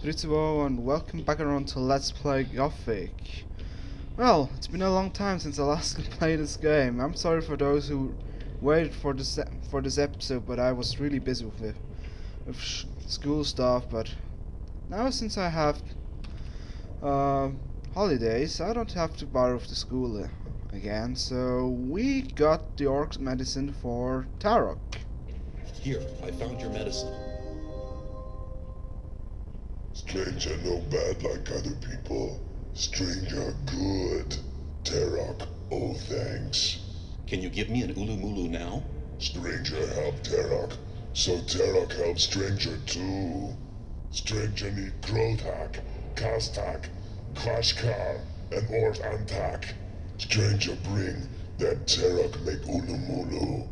320 and welcome back around to Let's Play Gothic. Well, it's been a long time since I last played this game. I'm sorry for those who waited for this episode, but I was really busy with school stuff. But now since I have holidays, I don't have to borrow the school again. So we got the orc's medicine for Tarrok. Here, I found your medicine. Strange are no bad like other people. Strange are good. Tarrok, oh thanks. Can you give me an Ulumulu now? Stranger help Tarrok, so Tarrok helps Stranger too. Stranger need Krotak, Kastak, Krashkar, and Ort Antak. Stranger bring, that Tarrok make Ulumulu.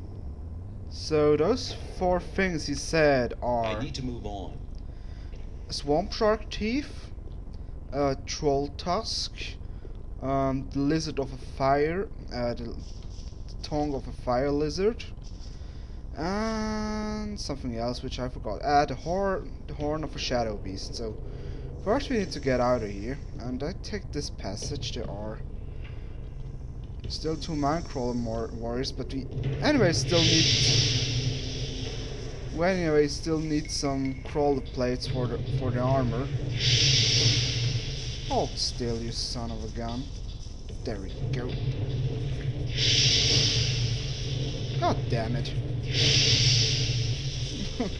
So those four things he said are... I need to move on. Swamp shark teeth, troll tusk, the lizard of a fire, the tongue of a fire lizard, and something else which I forgot. The horn of a shadow beast. So first we need to get out of here, and I take this passage. There are still two minecrawler warriors, but we anyway still need. Well, anyway, still need some crawler plates for the armor. Hold still, you son of a gun. There we go. God damn it!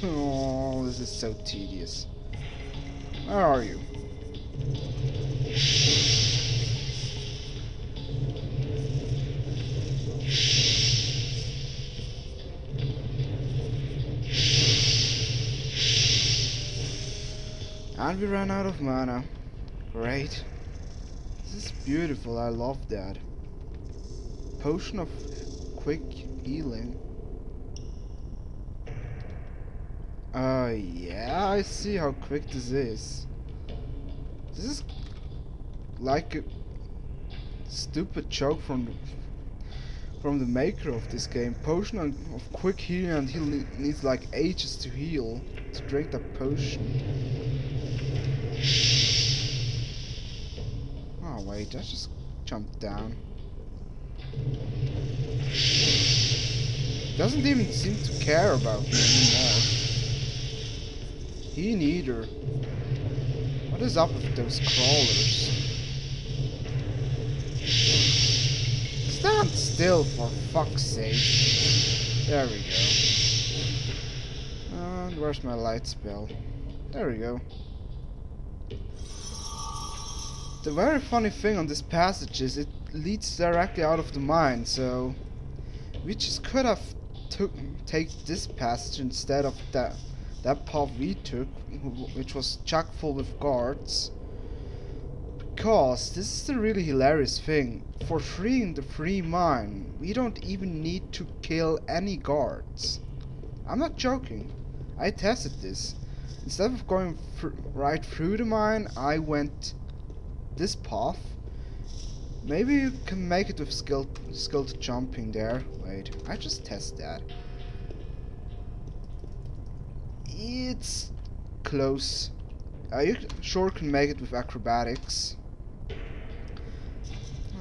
Oh, this is so tedious. Where are you? And we ran out of mana. Great. This is beautiful, I love that. Potion of quick healing. Yeah, I see how quick this is. This is like a stupid joke from the maker of this game. Potion of quick healing, and he needs like ages to heal to drink that potion. Oh wait, I just jumped down. Doesn't even seem to care about me anymore. He neither. What is up with those crawlers? Stand still for fuck's sake. There we go. And where's my light spell? There we go. The very funny thing on this passage is it leads directly out of the mine, so we just could have take this passage instead of that path we took, which was chock full with guards. Because this is the really hilarious thing: for freeing the free mine, we don't even need to kill any guards. I'm not joking. I tested this. Instead of going right through the mine, I went this path. Maybe you can make it with skilled jumping there. Wait, I just test that. It's close. You sure can make it with acrobatics.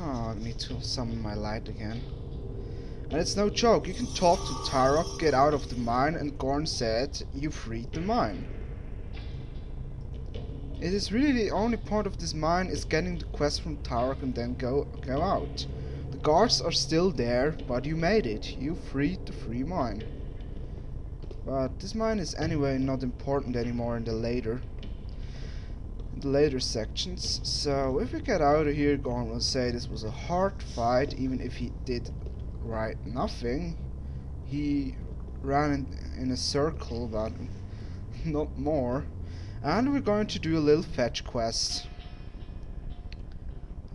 Oh, I need to summon my light again. And it's no joke, you can talk to Tarrok, get out of the mine, and Gorn said you freed the mine. It is really the only point of this mine is getting the quest from Tarrok and then go out. The guards are still there, but you made it. You freed the free mine. But this mine is anyway not important anymore in the later sections. So if we get out of here, Gorn will say this was a hard fight, even if he did right nothing. He ran in a circle, but not more. And we're going to do a little fetch quest.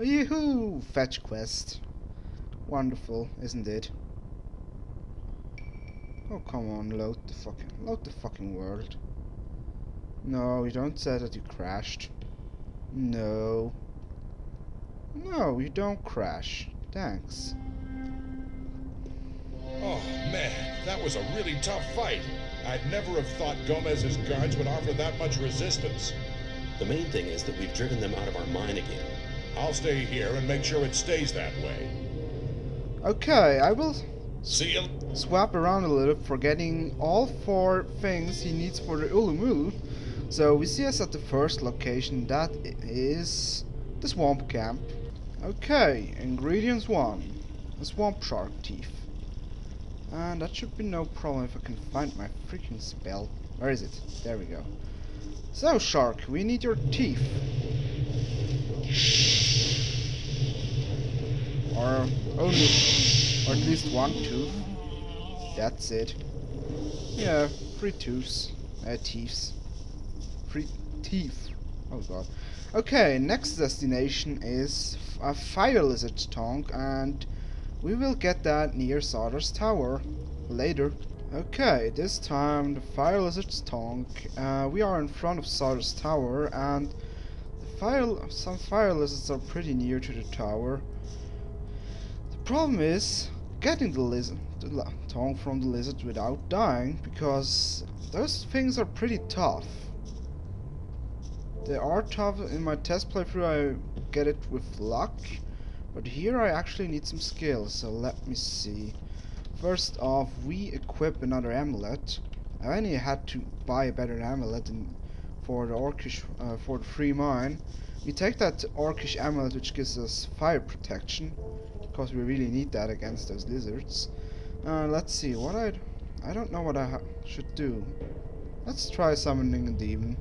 Yoo-hoo! Fetch quest. Wonderful, isn't it? Oh come on, load the fucking world. No, you don't say that you crashed. No. No, you don't crash. Thanks. Oh man, that was a really tough fight. I'd never have thought Gomez's guards would offer that much resistance. The main thing is that we've driven them out of our mine again. I'll stay here and make sure it stays that way. Okay, I will swap around a little for getting all four things he needs for the Ulumulu. So we see us at the first location, that is the Swamp Camp. Okay, ingredients 1, a swamp shark teeth. And that should be no problem if I can find my freaking spell. Where is it? There we go. So shark, we need your teeth. Or only, or at least one tooth. That's it. Yeah, 3 tooths. Teeth. 3 teeth. Oh god. Okay, next destination is a fire lizard tongue, and we will get that near Sardis Tower later. Okay, this time the fire lizard's tongue. We are in front of Sardis Tower, and some fire lizards are pretty near to the tower. The problem is getting the tongue from the lizard without dying, because those things are pretty tough. They are tough. In my test playthrough I get it with luck, but here I actually need some skill, so let me see. First off, we equip another amulet. I only had to buy a better amulet for the orcish, for the free mine. We take that orcish amulet which gives us fire protection, because we really need that against those lizards. Let's see, what I don't know what I should do. Let's try summoning a demon.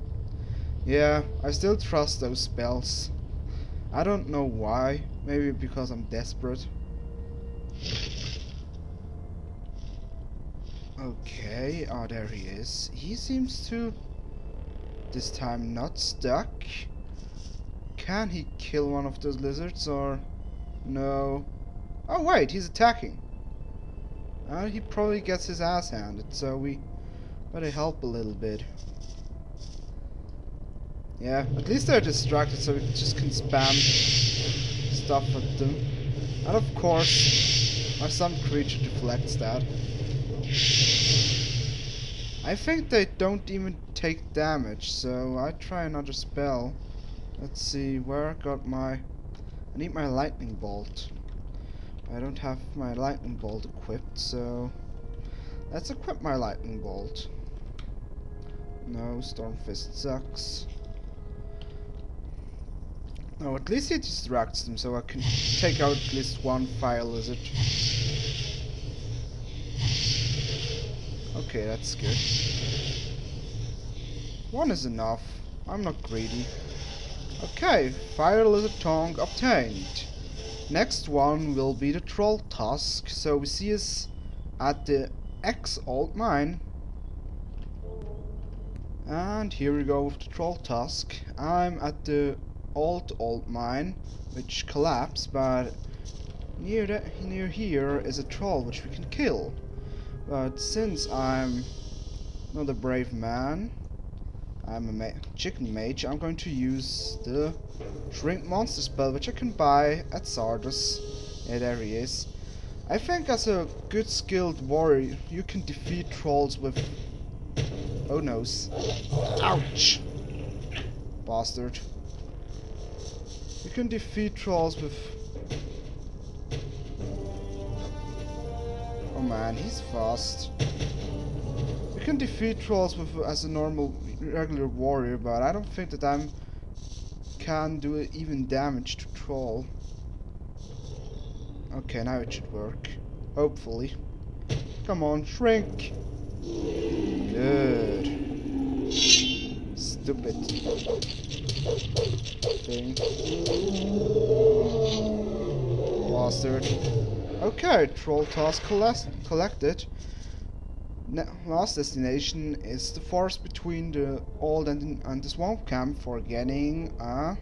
Yeah, I still trust those spells. I don't know why. Maybe because I'm desperate. Okay, oh there he is. He seems to, this time, not stuck. Can he kill one of those lizards or no? Oh wait, he's attacking. He probably gets his ass handed, so we better help a little bit. Yeah, at least they're distracted, so we just can spam stuff at them, and of course my some creature deflects that. I think they don't even take damage, so I try another spell. Let's see where I got my, I need my lightning bolt. I don't have my lightning bolt equipped, so let's equip my lightning bolt. No, Storm Fist sucks. No, at least it distracts them, so I can take out at least one fire lizard. Okay, that's good. One is enough. I'm not greedy. Okay, fire lizard tongue obtained. Next one will be the troll tusk. So we see us at the X-Alt Mine. And here we go with the troll tusk. I'm at the Ort Mine, which collapsed, but near here is a troll which we can kill. But since I'm not a brave man, I'm a chicken mage, I'm going to use the Shrink Monster spell, which I can buy at Sardis. Yeah, there he is. I think as a good skilled warrior, you can defeat trolls with... oh noes. Ouch! Bastard. You can defeat trolls with... oh man, he's fast. You can defeat trolls with as a normal, regular warrior, but I don't think that I can do even damage to troll. Okay, now it should work. Hopefully. Come on, shrink! Good. Stupid thing. Bastard. Okay, troll task collected. Last destination is the forest between the old and the swamp camp for getting a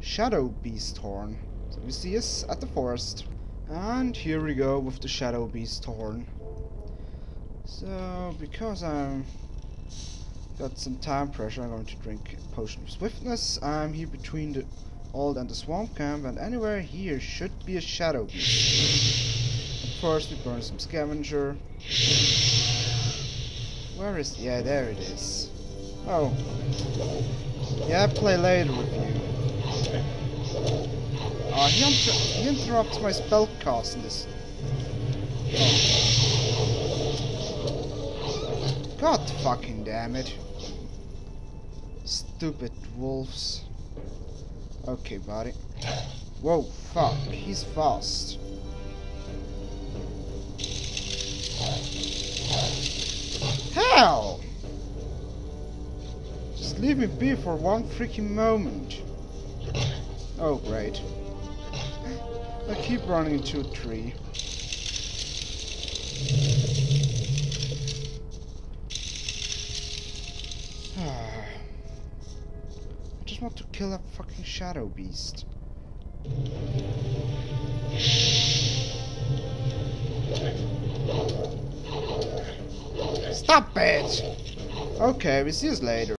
shadow beast horn. So we see us at the forest. And here we go with the shadow beast horn. So, because I'm got some time pressure, I'm going to drink a potion of swiftness. I'm here between the old and the swamp camp, and anywhere here should be a shadow beast. First we burn some scavenger. Where is... yeah, there it is. Oh. Yeah, I play later with you. Oh, he interrupts my spell cast in this. Oh. God fucking damn it. Stupid wolves. Okay, buddy. Whoa, fuck. He's fast. Hell! Just leave me be for one freaking moment. Oh, great. I keep running into a tree. I just want to kill that fucking shadow beast. Stop it! Okay, we see you later.